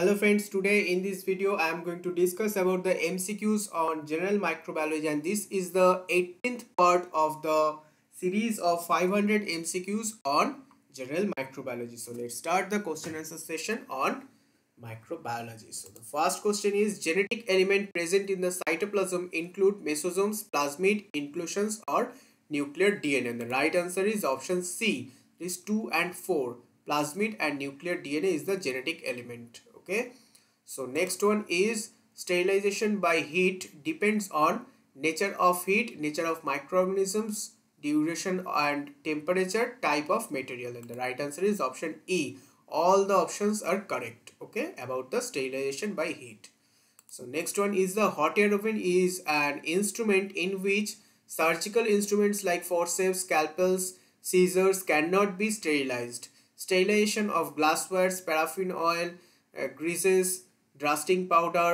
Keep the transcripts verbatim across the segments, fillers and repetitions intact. Hello friends, today in this video I am going to discuss about the M C Qs on general microbiology, and this is the eighteenth part of the series of five hundred M C Qs on general microbiology. So let's start the question answer session on microbiology. So the first question is, genetic element present in the cytoplasm include mesosomes, plasmid, inclusions or nuclear D N A. And the right answer is option C, is two and four. Plasmid and nuclear D N A is the genetic element. Okay, so next one is sterilization by heat depends on nature of heat, nature of microorganisms, duration and temperature, type of material. And the right answer is option E. All the options are correct, okay, about the sterilization by heat. So next one is the hot air oven is an instrument in which surgical instruments like forceps, scalpels, scissors cannot be sterilized. Sterilization of glasswares, paraffin oil, Uh, greases, dusting powder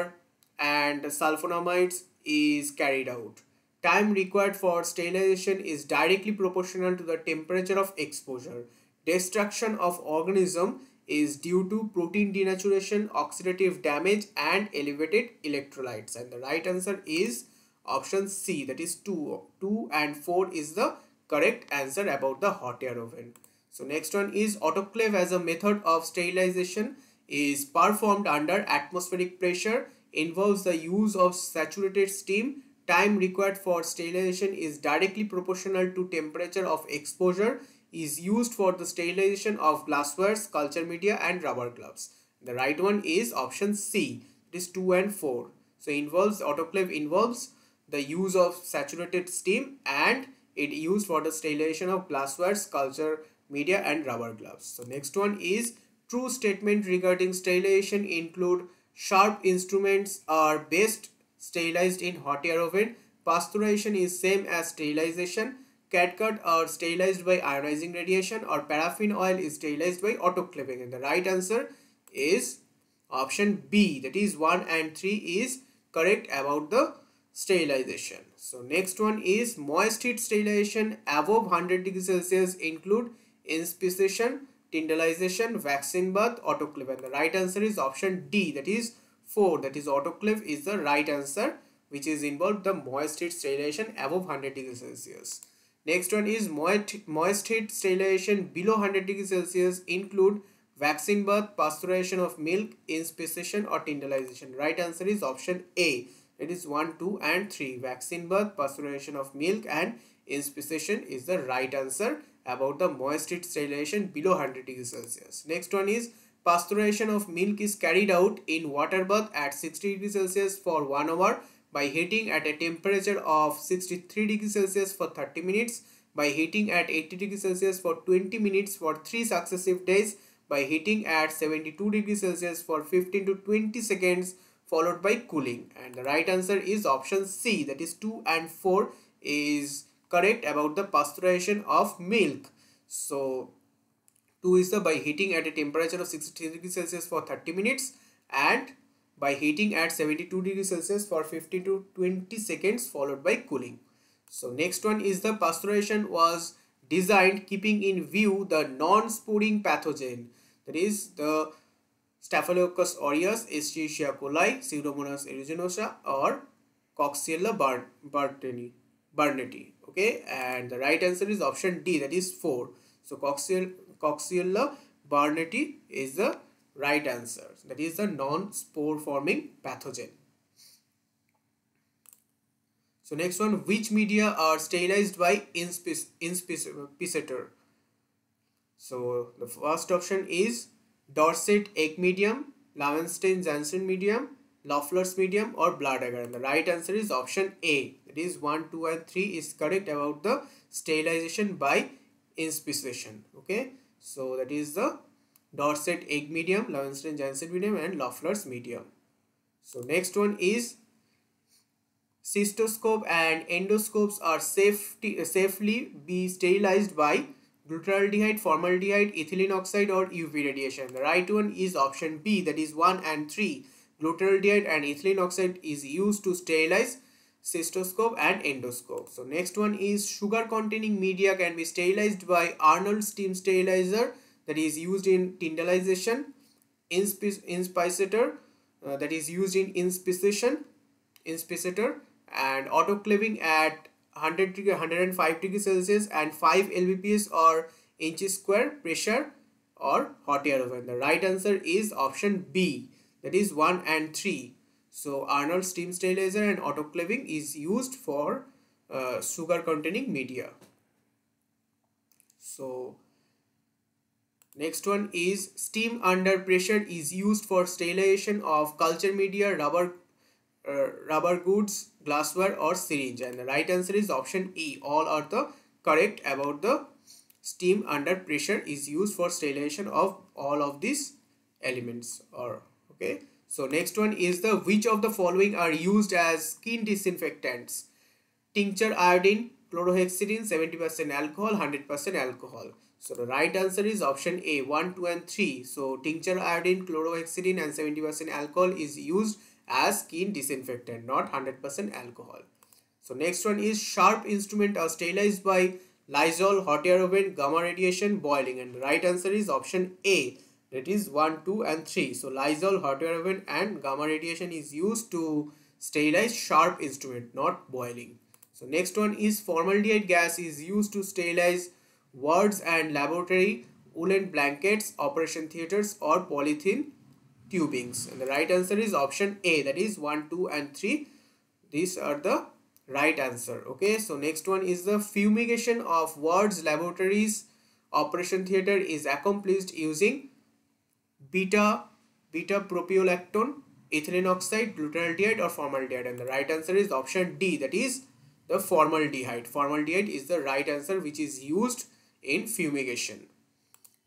and sulfonamides is carried out. Time required for sterilization is directly proportional to the temperature of exposure. Destruction of organism is due to protein denaturation, oxidative damage and elevated electrolytes. And the right answer is option C, that is two. two and four is the correct answer about the hot air oven. So next one is autoclave as a method of sterilization is performed under atmospheric pressure, involves the use of saturated steam. Time required for sterilization is directly proportional to temperature of exposure, is used for the sterilization of glasswares, culture media and rubber gloves. The right one is option C, it is two and four. So involves autoclave involves the use of saturated steam and it used for the sterilization of glasswares, culture media and rubber gloves. So next one is true statement regarding sterilization include sharp instruments are best sterilized in hot air oven. Pasteurization is same as sterilization. Catgut are sterilized by ionizing radiation or paraffin oil is sterilized by autoclaving. And the right answer is option B, that is one and three is correct about the sterilization. So next one is moist heat sterilization above one hundred degrees Celsius include inspissation, Tyndallization, vaccine bath, autoclave. And the right answer is option D, that is four, that is autoclave is the right answer, which is involved the moist heat sterilization above one hundred degrees Celsius. Next one is moist, moist heat sterilization below one hundred degrees Celsius include vaccine bath, pasteurization of milk, inspissation or tyndallization. Right answer is option A, it is one, two and three. Vaccine bath, pasteurization of milk and inspissation is the right answer about the moist heat sterilization below one hundred degrees Celsius. Next one is pasteurization of milk is carried out in water bath at sixty degrees Celsius for one hour, by heating at a temperature of sixty-three degrees Celsius for thirty minutes, by heating at eighty degrees Celsius for twenty minutes for three successive days, by heating at seventy-two degrees Celsius for fifteen to twenty seconds followed by cooling. And the right answer is option C, that is two and four is correct about the pasteurization of milk. So two is the by heating at a temperature of sixty-three degrees Celsius for thirty minutes and by heating at seventy-two degrees Celsius for fifteen to twenty seconds followed by cooling. So next one is the pasteurization was designed keeping in view the non-sporing pathogen, that is the Staphylococcus aureus, Escherichia coli, Pseudomonas aeruginosa or Coxiella burnetii. Burnetii. Okay, and the right answer is option D, that is four. So Coxiella, Coxiella burnetii is the right answer, that is the non-spore forming pathogen. So next one, which media are sterilized by inspissator? So the first option is Dorset egg medium, Lowenstein-Jensen medium, Loffler's medium or blood agar. And the right answer is option A, that is one, two and three is correct about the sterilization by inspissation. Okay, so that is the Dorset egg medium, Lowenstein-Jensen medium and Loffler's medium. So next one is cystoscope and endoscopes are safety, uh, safely be sterilized by glutaraldehyde, formaldehyde, ethylene oxide or U V radiation. The right one is option B, that is one and three. Glutaraldehyde and ethylene oxide is used to sterilize cystoscope and endoscope. So next one is sugar containing media can be sterilized by Arnold steam sterilizer, that is used in tyndallization inspissator, uh, that is used in inspissation, inspissator, and autoclaving at one hundred degree, one hundred five degree Celsius and five L B P S or inches square pressure or hot air oven. The right answer is option B, that is one and three. So Arnold steam sterilizer and autoclaving is used for uh, sugar containing media. So next one is steam under pressure is used for sterilization of culture media, rubber, uh, rubber goods, glassware or syringe, and the right answer is option E. All are the correct about the steam under pressure is used for sterilization of all of these elements. Or okay. So next one is the which of the following are used as skin disinfectants? Tincture iodine, chlorohexidine, seventy percent alcohol, one hundred percent alcohol. So the right answer is option A, one, two and three. So tincture iodine, chlorohexidine and seventy percent alcohol is used as skin disinfectant, not one hundred percent alcohol. So next one is sharp instruments are sterilized by Lysol, hot air oven, gamma radiation, boiling, and the right answer is option A. That is one, two and three. So Lysol, hot air oven and gamma radiation is used to sterilize sharp instrument, not boiling. So next one is formaldehyde gas is used to sterilize wards and laboratory, woolen blankets, operation theaters or polythene tubings. And the right answer is option A, that is one, two and three. These are the right answer. Okay, so next one is the fumigation of wards, laboratories, operation theater is accomplished using beta beta propiolactone, ethylene oxide, glutaraldehyde or formaldehyde, and the right answer is option D, that is the formaldehyde. Formaldehyde is the right answer which is used in fumigation.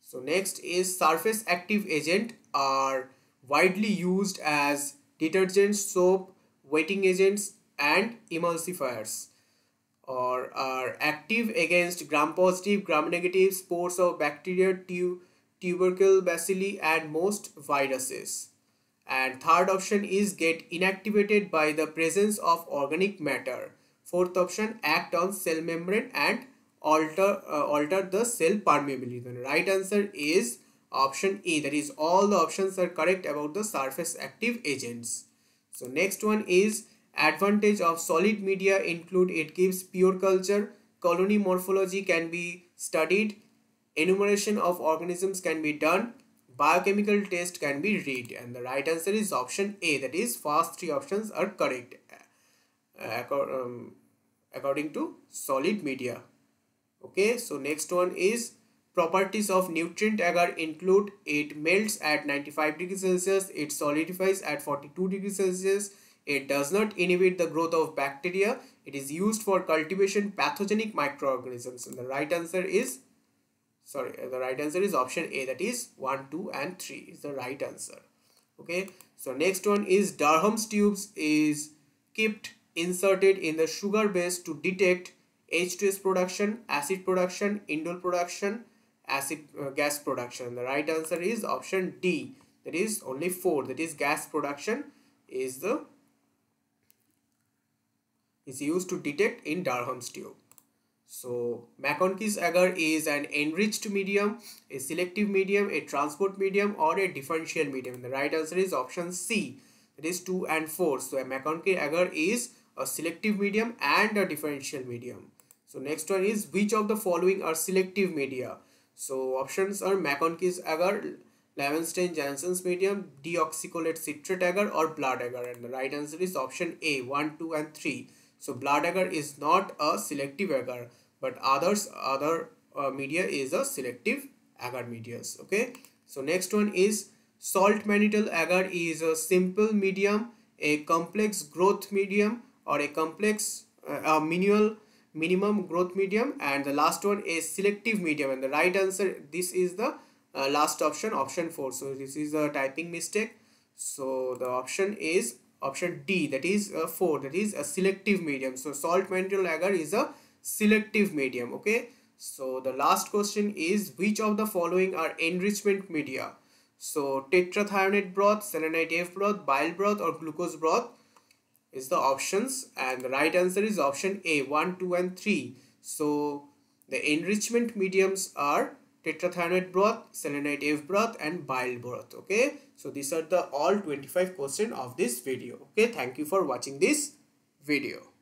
So next is surface active agent are widely used as detergent, soap, wetting agents and emulsifiers, or are active against gram-positive, gram-negative, spores of bacteria, tube tubercle bacilli and most viruses. And third option is get inactivated by the presence of organic matter. Fourth option, act on cell membrane and alter uh, alter the cell permeability. The right answer is option E, that is all the options are correct about the surface active agents. So next one is advantage of solid media include it gives pure culture, colony morphology can be studied, enumeration of organisms can be done, biochemical test can be read, and the right answer is option A, that is first three options are correct uh, um, according to solid media. Okay, so next one is properties of nutrient agar include it melts at ninety-five degree Celsius, it solidifies at forty-two degree Celsius, it does not inhibit the growth of bacteria, it is used for cultivation pathogenic microorganisms, and the right answer is Sorry, the right answer is option A, that is one, two and three is the right answer. Okay, so next one is Durham's tubes is kept inserted in the sugar base to detect H two S production, acid production, indole production, acid uh, gas production. The right answer is option D, that is only four, that is gas production is the is used to detect in Durham's tube. So McConkey's agar is an enriched medium, a selective medium, a transport medium or a differential medium. The right answer is option C, that is two and four. So a McConkey agar is a selective medium and a differential medium. So next one is which of the following are selective media? So options are McConkey's agar, Lowenstein-Jensen medium, deoxycholate citrate agar or blood agar, and the right answer is option A, one, two and three. So blood agar is not a selective agar, but others other uh, media is a selective agar medias. Okay, so next one is salt mannitol agar is a simple medium, a complex growth medium or a complex uh, a minimal minimum growth medium, and the last one is selective medium, and the right answer this is the uh, last option, option four. So this is a typing mistake. So the option is option D, that is uh, four, that is a selective medium. So salt mannitol agar is a selective medium. Okay, so the last question is which of the following are enrichment media? So tetrathionate broth, selenite F broth, bile broth or glucose broth is the options, and the right answer is option A, one, two and three. So the enrichment mediums are tetrathionate broth, selenite F broth and bile broth. Okay, so these are the all twenty-five questions of this video. Okay, thank you for watching this video.